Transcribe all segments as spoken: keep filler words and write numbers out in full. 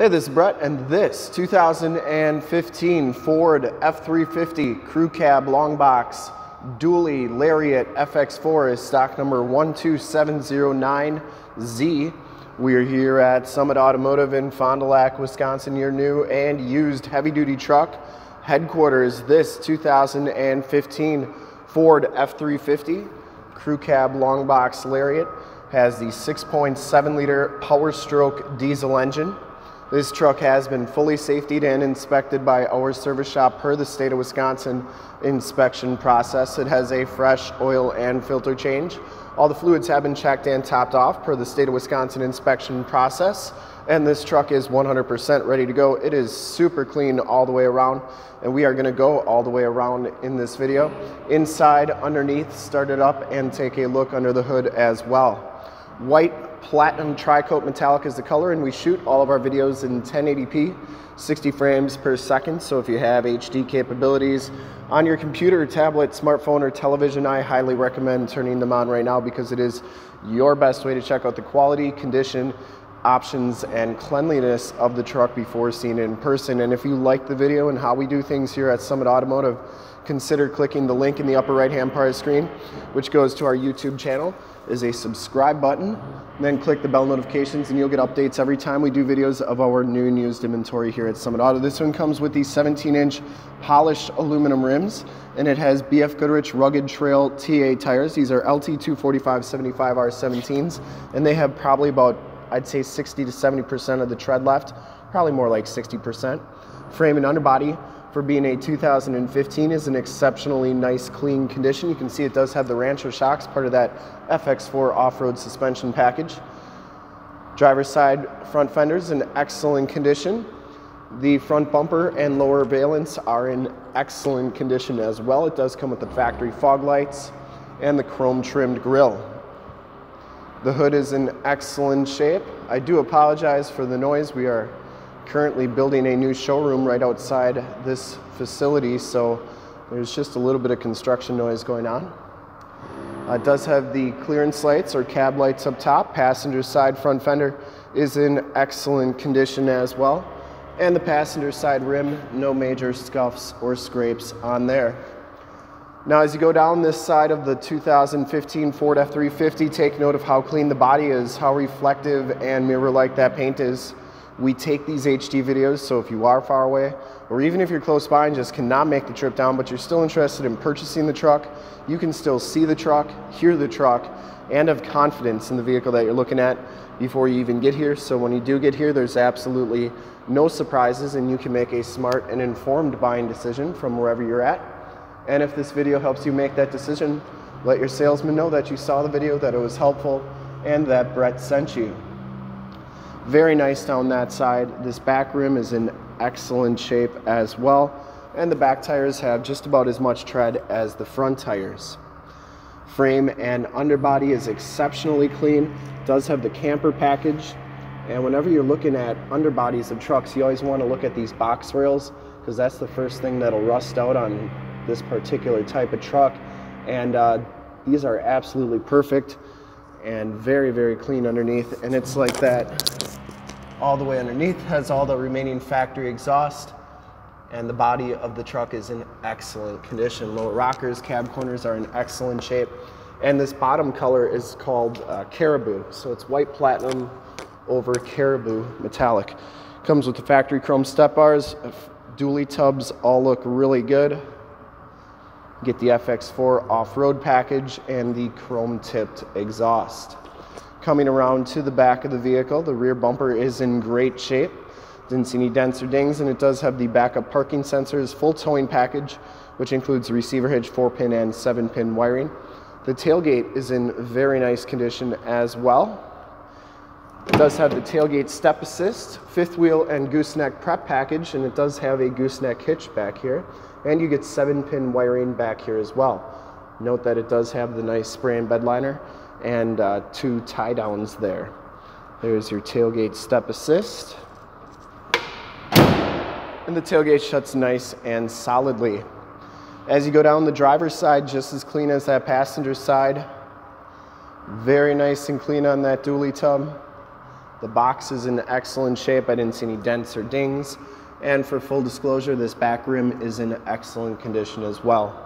Hey, this is Brett, and this two thousand fifteen Ford F three fifty Crew Cab Long Box Dually Lariat F X four is stock number one two seven zero nine Z. We are here at Summit Automotive in Fond du Lac, Wisconsin, your new and used heavy-duty truck headquarters. This two thousand fifteen Ford F three fifty Crew Cab Long Box Lariat has the six point seven liter Power Stroke diesel engine. This truck has been fully safetied and inspected by our service shop per the state of Wisconsin inspection process. It has a fresh oil and filter change. All the fluids have been checked and topped off per the state of Wisconsin inspection process. And this truck is one hundred percent ready to go. It is super clean all the way around, and we are gonna go all the way around in this video. Inside, underneath, start it up and take a look under the hood as well. White Platinum Tri-Coat Metallic is the color, and we shoot all of our videos in ten eighty p, sixty frames per second. So if you have H D capabilities on your computer, tablet, smartphone, or television, I highly recommend turning them on right now, because it is your best way to check out the quality, condition, options, and cleanliness of the truck before seeing it in person. And if you like the video and how we do things here at Summit Automotive, consider clicking the link in the upper right hand part of the screen, which goes to our YouTube channel, is a subscribe button. And then click the bell notifications and you'll get updates every time we do videos of our new and used inventory here at Summit Auto. This one comes with these seventeen inch polished aluminum rims, and it has B F Goodrich Rugged Trail T A tires. These are L T two forty-five seventy-five R seventeens, and they have probably about, I'd say, sixty to seventy percent of the tread left, probably more like sixty percent. Frame and underbody, for being a two thousand fifteen, is an exceptionally nice, clean condition. You can see it does have the Rancho shocks, part of that F X four off-road suspension package. Driver's side front fender is in excellent condition. The front bumper and lower valence are in excellent condition as well. It does come with the factory fog lights and the chrome trimmed grille. The hood is in excellent shape. I do apologize for the noise. We are currently building a new showroom right outside this facility, so there's just a little bit of construction noise going on. Uh, it does have the clearance lights or cab lights up top. Passenger side front fender is in excellent condition as well. And the passenger side rim, no major scuffs or scrapes on there. Now, as you go down this side of the two thousand fifteen Ford F three fifty, take note of how clean the body is, how reflective and mirror-like that paint is. We take these H D videos, so if you are far away, or even if you're close by and just cannot make the trip down, but you're still interested in purchasing the truck, you can still see the truck, hear the truck, and have confidence in the vehicle that you're looking at before you even get here. So when you do get here, there's absolutely no surprises, and you can make a smart and informed buying decision from wherever you're at. And if this video helps you make that decision, let your salesman know that you saw the video, that it was helpful, and that Brett sent you. Very nice down that side. This back rim is in excellent shape as well, and the back tires have just about as much tread as the front tires. Frame and underbody is exceptionally clean. It does have the camper package, and whenever you're looking at underbodies of trucks, you always want to look at these box rails, because that's the first thing that'll rust out on this particular type of truck. And uh, these are absolutely perfect and very, very clean underneath. And it's like that all the way underneath, has all the remaining factory exhaust, and the body of the truck is in excellent condition. Lower rockers, cab corners are in excellent shape. And this bottom color is called uh, Caribou. So it's white platinum over Caribou metallic. Comes with the factory chrome step bars. Dually tubs all look really good. Get the F X four off-road package and the chrome-tipped exhaust. Coming around to the back of the vehicle, the rear bumper is in great shape. Didn't see any dents or dings, and it does have the backup parking sensors, full towing package, which includes receiver hitch, four pin and seven pin wiring. The tailgate is in very nice condition as well. It does have the tailgate step assist, fifth wheel and gooseneck prep package, and it does have a gooseneck hitch back here. And you get seven pin wiring back here as well. Note that it does have the nice spray and bed liner and uh, two tie downs there. There's your tailgate step assist. And the tailgate shuts nice and solidly. As you go down the driver's side, just as clean as that passenger side. Very nice and clean on that dually tub. The box is in excellent shape. I didn't see any dents or dings. And for full disclosure, this back rim is in excellent condition as well.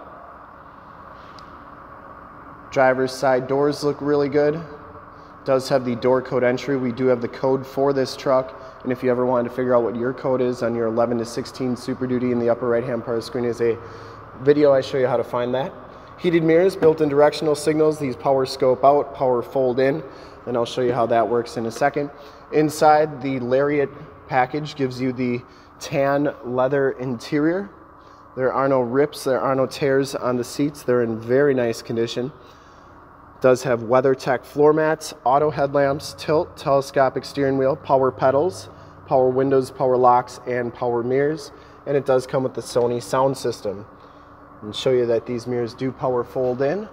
Driver's side doors look really good. Does have the door code entry. We do have the code for this truck. And if you ever wanted to figure out what your code is on your eleven to sixteen Super Duty, in the upper right-hand part of the screen is a video I show you how to find that. Heated mirrors, built-in directional signals. These power scope out, power fold in. And I'll show you how that works in a second. Inside, the LARIAT package gives you the tan leather interior. There are no rips, there are no tears on the seats. They're in very nice condition. Does have WeatherTech floor mats, auto headlamps, tilt, telescopic steering wheel, power pedals, power windows, power locks, and power mirrors. And it does come with the Sony sound system. And show you that these mirrors do power fold in,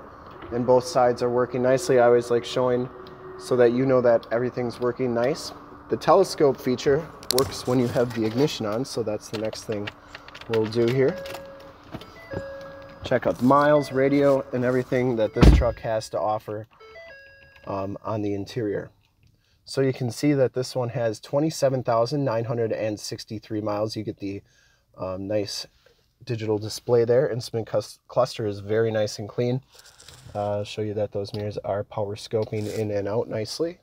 and both sides are working nicely. I always like showing so that you know that everything's working nice. The telescope feature works when you have the ignition on, so that's the next thing we'll do here. Check out the miles, radio, and everything that this truck has to offer um, on the interior. So you can see that this one has twenty-seven thousand nine hundred sixty-three miles. You get the um, nice digital display there. Instrument cluster is very nice and clean. Uh, show you that those mirrors are power scoping in and out nicely.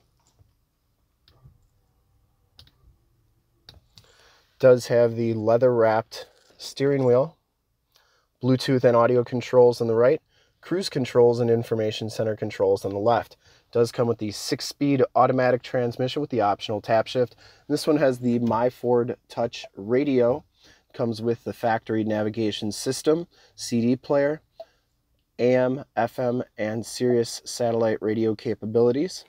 Does have the leather wrapped steering wheel, Bluetooth and audio controls on the right, cruise controls and information center controls on the left. Does come with the six-speed automatic transmission with the optional tap shift. This one has the My Ford Touch radio. Comes with the factory navigation system, C D player, A M, F M, and Sirius satellite radio capabilities.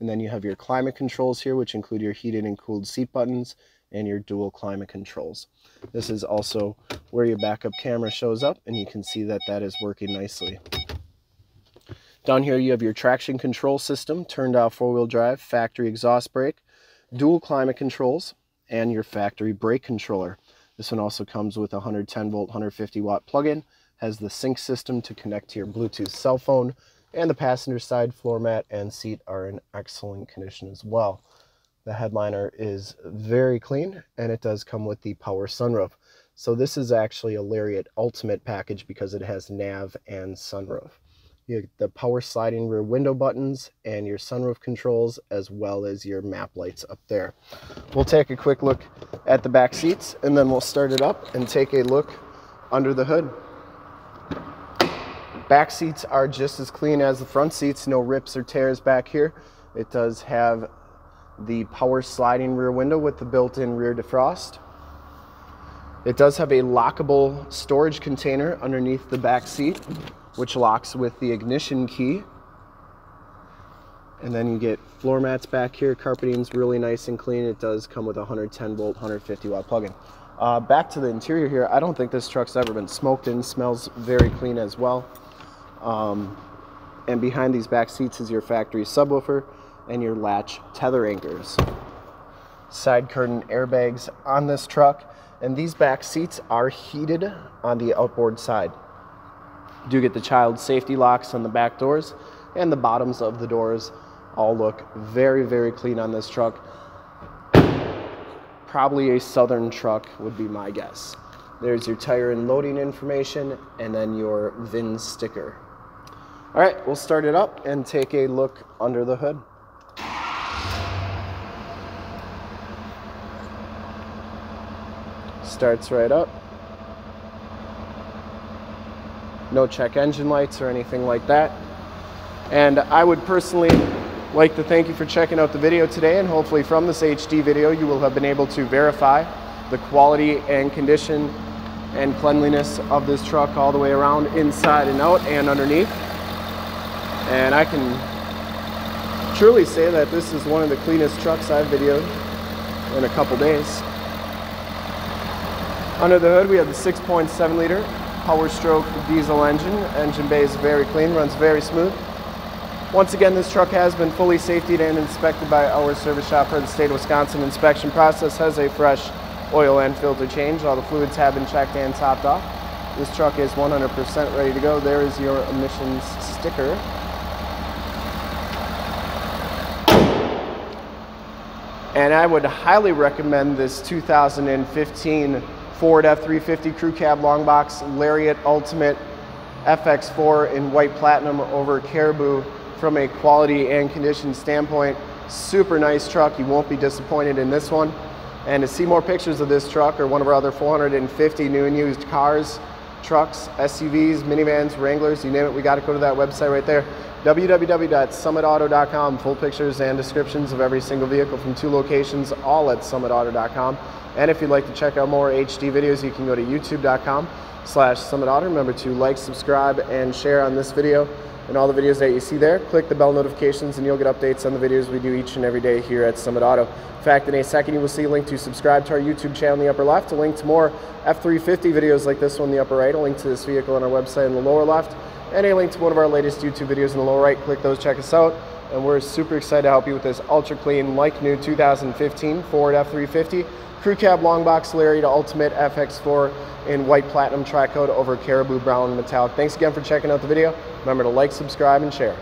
And then you have your climate controls here, which include your heated and cooled seat buttons and your dual climate controls. This is also where your backup camera shows up, and you can see that that is working nicely. Down here you have your traction control system, turned off four-wheel drive, factory exhaust brake, dual climate controls, and your factory brake controller. This one also comes with a one hundred ten volt, one hundred fifty watt plug-in, has the sync system to connect to your Bluetooth cell phone, and the passenger side floor mat and seat are in excellent condition as well. The headliner is very clean, and it does come with the power sunroof. So this is actually a LARIAT Ultimate package because it has nav and sunroof. You get the power sliding rear window buttons and your sunroof controls, as well as your map lights up there. We'll take a quick look at the back seats, and then we'll start it up and take a look under the hood. Back seats are just as clean as the front seats. No rips or tears back here. It does have the power sliding rear window with the built-in rear defrost. It does have a lockable storage container underneath the back seat, which locks with the ignition key. And then you get floor mats back here. Carpeting's really nice and clean. It does come with a one hundred ten volt, one hundred fifty watt plug-in. Uh, back to the interior here. I don't think this truck's ever been smoked in. Smells very clean as well. Um, and behind these back seats is your factory subwoofer and your latch tether anchors. Side curtain airbags on this truck, and these back seats are heated on the outboard side. You do get the child safety locks on the back doors, and the bottoms of the doors all look very, very clean on this truck. Probably a Southern truck would be my guess. There's your tire and loading information, and then your V I N sticker. All right, we'll start it up and take a look under the hood. Starts right up. No check engine lights or anything like that. And I would personally like to thank you for checking out the video today, and hopefully from this H D video you will have been able to verify the quality and condition and cleanliness of this truck all the way around, inside and out and underneath. And I can truly say that this is one of the cleanest trucks I've videoed in a couple days. Under the hood we have the six point seven liter Power Stroke diesel engine. Engine bay is very clean, runs very smooth. Once again, this truck has been fully safetied and inspected by our service shop for the state of Wisconsin. Inspection process has a fresh oil and filter change. All the fluids have been checked and topped off. This truck is one hundred percent ready to go. There is your emissions sticker. And I would highly recommend this two thousand fifteen Ford F three fifty Crew Cab Long Box Lariat Ultimate F X four in white platinum over Caribou from a quality and condition standpoint. Super nice truck. You won't be disappointed in this one. And to see more pictures of this truck or one of our other four hundred fifty new and used cars, trucks, S U Vs, minivans, Wranglers, you name it, we got to go to that website right there. w w w dot summit auto dot com. Full pictures and descriptions of every single vehicle from two locations, all at summit auto dot com. And if you'd like to check out more H D videos, you can go to youtube dot com slash summit auto. Remember to like, subscribe, and share on this video and all the videos that you see there. Click the bell notifications and you'll get updates on the videos we do each and every day here at Summit Auto. In fact, in a second you will see a link to subscribe to our YouTube channel in the upper left, a link to more F three fifty videos like this one in the upper right, a link to this vehicle on our website in the lower left, and a link to one of our latest YouTube videos in the lower right. Click those, check us out, and we're super excited to help you with this ultra clean, like new two thousand fifteen Ford F three fifty Crew Cab Long Box Lariat Ultimate F X four in white platinum tri-coat over Caribou brown and metallic. Thanks again for checking out the video. Remember to like, subscribe, and share.